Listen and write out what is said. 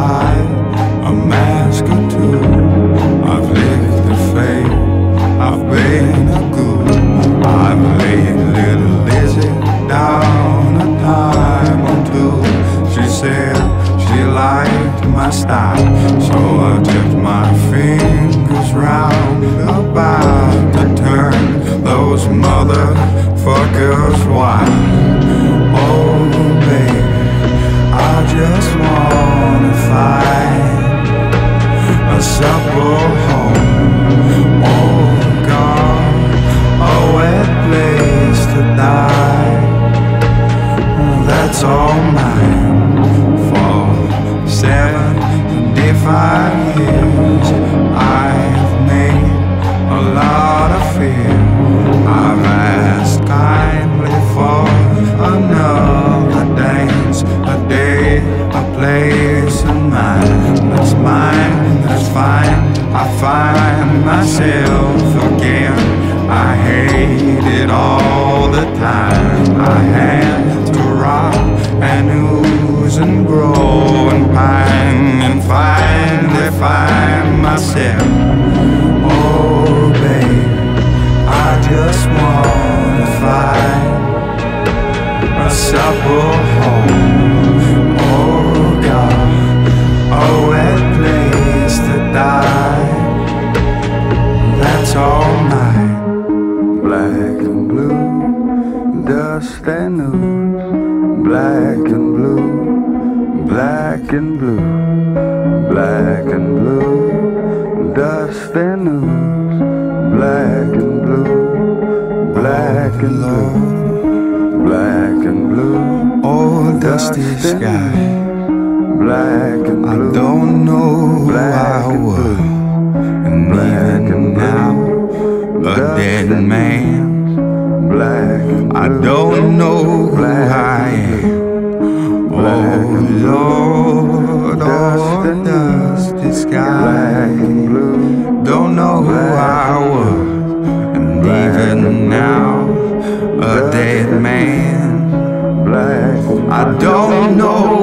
hide a mask or two. I've licked the fate, I've been a goose. I've laid little Lizzie down a time or two. She said she liked my style, so I tipped my fingers round about to turn those motherfuckers wild. Just wanna find a supple home. Oh God, a wet place to die. That's all mine for 75 years. I've made a lot of fear. I've asked kindly for another dance, a day, a place of mine. That's mine, that's fine. I find myself again. I hate it all the time. I had to rock and ooze and grow and pine, and finally find myself. Oh babe, I just wanna find a supple home. A wet place to die. That's all mine. Black and blue, dust and ooze. Black and blue, black and blue, black and blue, dust and ooze. Black and blue, black and blue, black and blue. Oh, dusty sky. Black and blue, I don't know who I was, and even now, a dead man. Black and blue, I don't know who I am. Oh Lord, oh dusty sky, don't know who I was, and even now, a dead man. I don't know.